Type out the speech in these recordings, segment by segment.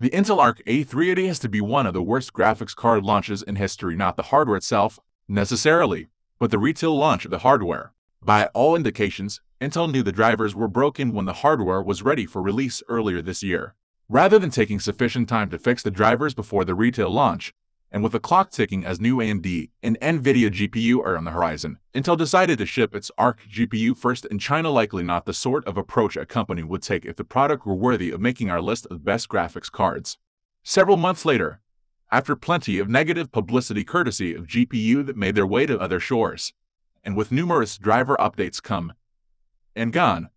The Intel Arc A380 has to be one of the worst graphics card launches in history, not the hardware itself, necessarily, but the retail launch of the hardware. By all indications, Intel knew the drivers were broken when the hardware was ready for release earlier this year. Rather than taking sufficient time to fix the drivers before the retail launch, and with the clock ticking as new AMD and Nvidia GPU are on the horizon, Intel decided to ship its Arc GPU first in China, likely not the sort of approach a company would take if the product were worthy of making our list of best graphics cards. Several months later, after plenty of negative publicity courtesy of GPU that made their way to other shores, and with numerous driver updates come and gone,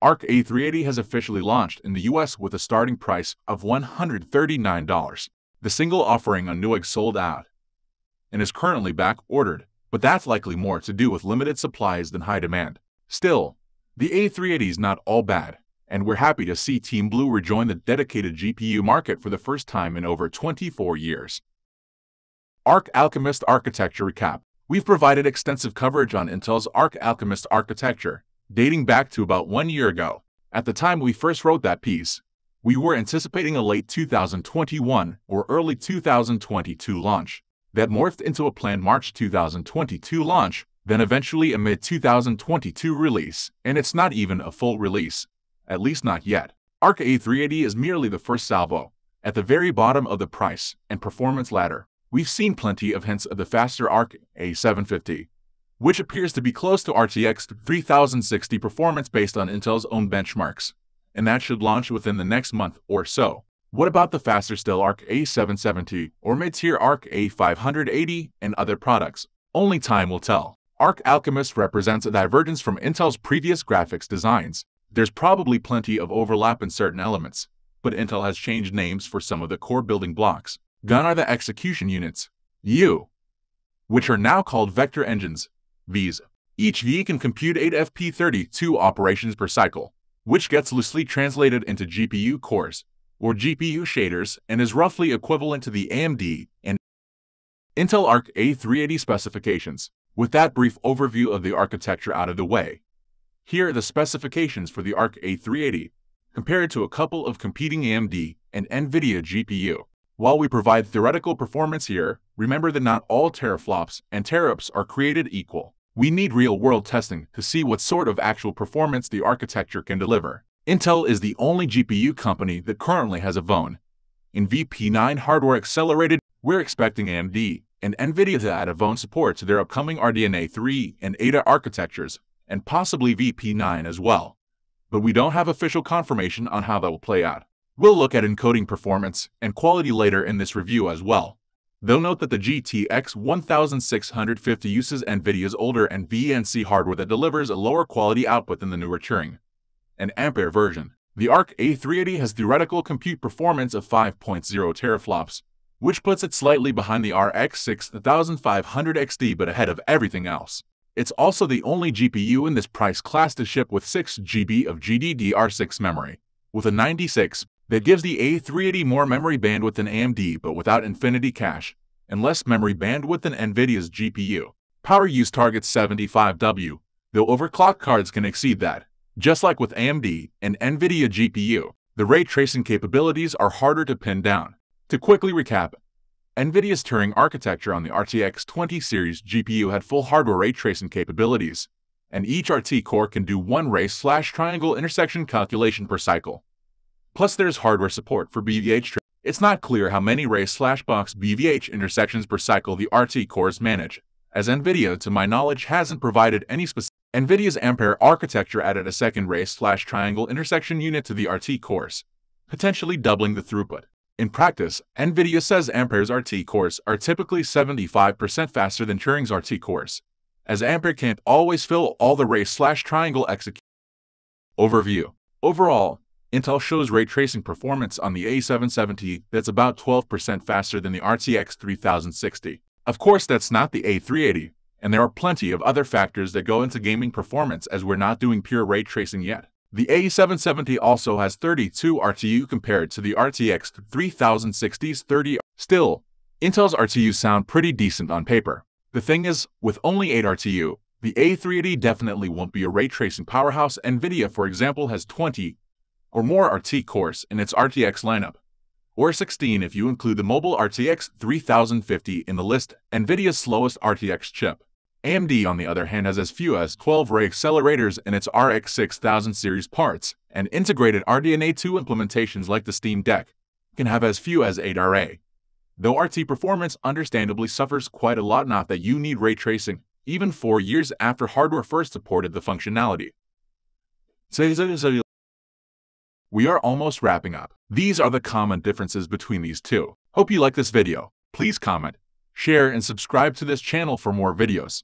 Arc A380 has officially launched in the US with a starting price of $139. The single offering on Newegg sold out and is currently back-ordered, but that's likely more to do with limited supplies than high demand. Still, the A380 is not all bad, and we're happy to see Team Blue rejoin the dedicated GPU market for the first time in over 24 years. Arc Alchemist Architecture Recap. We've provided extensive coverage on Intel's Arc Alchemist architecture, dating back to about 1 year ago. At the time we first wrote that piece, we were anticipating a late 2021 or early 2022 launch that morphed into a planned March 2022 launch, then eventually a mid-2022 release, and it's not even a full release, at least not yet. Arc A380 is merely the first salvo, at the very bottom of the price and performance ladder. We've seen plenty of hints of the faster Arc A750, which appears to be close to RTX 3060 performance based on Intel's own benchmarks, and that should launch within the next month or so. What about the faster still Arc A770 or mid-tier Arc A580 and other products? Only time will tell. Arc Alchemist represents a divergence from Intel's previous graphics designs. There's probably plenty of overlap in certain elements, but Intel has changed names for some of the core building blocks. Gone are the execution units, U, which are now called Vector Engines, Vs. Each V can compute 8 FP32 operations per cycle, which gets loosely translated into GPU cores, or GPU shaders, and is roughly equivalent to the AMD and Intel Arc A380 specifications. With that brief overview of the architecture out of the way, here are the specifications for the Arc A380, compared to a couple of competing AMD and Nvidia GPU. While we provide theoretical performance here, remember that not all teraflops and teraops are created equal. We need real-world testing to see what sort of actual performance the architecture can deliver. Intel is the only GPU company that currently has a VONE in VP9 hardware accelerated. We're expecting AMD and Nvidia to add a VONE support to their upcoming RDNA 3 and ADA architectures, and possibly VP9 as well. But we don't have official confirmation on how that will play out. We'll look at encoding performance and quality later in this review as well. Though note that the GTX 1650 uses Nvidia's older NVENC hardware that delivers a lower quality output than the newer Turing and Ampere version. The Arc A380 has theoretical compute performance of 5.0 teraflops, which puts it slightly behind the RX 6500 XT but ahead of everything else. It's also the only GPU in this price class to ship with 6 GB of GDDR6 memory, with a 96. That gives the A380 more memory bandwidth than AMD but without infinity cache, and less memory bandwidth than Nvidia's GPU. Power use targets 75W, though overclocked cards can exceed that, just like with AMD and Nvidia GPU. The ray tracing capabilities are harder to pin down. To quickly recap, Nvidia's Turing architecture on the RTX 20 series GPU had full hardware ray tracing capabilities, and each RT core can do one ray/triangle intersection calculation per cycle. Plus there's hardware support for BVH. It's not clear how many ray/box BVH intersections per cycle the RT cores manage, as Nvidia to my knowledge hasn't provided any specific. Nvidia's Ampere architecture added a second ray/triangle intersection unit to the RT cores, potentially doubling the throughput. In practice, Nvidia says Ampere's RT cores are typically 75% faster than Turing's RT cores, as Ampere can't always fill all the ray/triangle execution. Overview. Overall, Intel shows ray tracing performance on the A770 that's about 12% faster than the RTX 3060. Of course, that's not the A380, and there are plenty of other factors that go into gaming performance as we're not doing pure ray tracing yet. The A770 also has 32 RTU compared to the RTX 3060's 30. Still, Intel's RTU sound pretty decent on paper. The thing is, with only 8 RTU, the A380 definitely won't be a ray tracing powerhouse. Nvidia, for example, has 20 or more RT cores in its RTX lineup, or 16 if you include the mobile RTX 3050 in the list, Nvidia's slowest RTX chip. AMD, on the other hand, has as few as 12 Ray accelerators in its RX 6000 series parts, and integrated RDNA 2 implementations like the Steam Deck can have as few as 8 RA. Though RT performance understandably suffers quite a lot, not that you need ray tracing, even 4 years after hardware first supported the functionality. We are almost wrapping up. These are the common differences between these two. Hope you like this video. Please comment, share, and subscribe to this channel for more videos.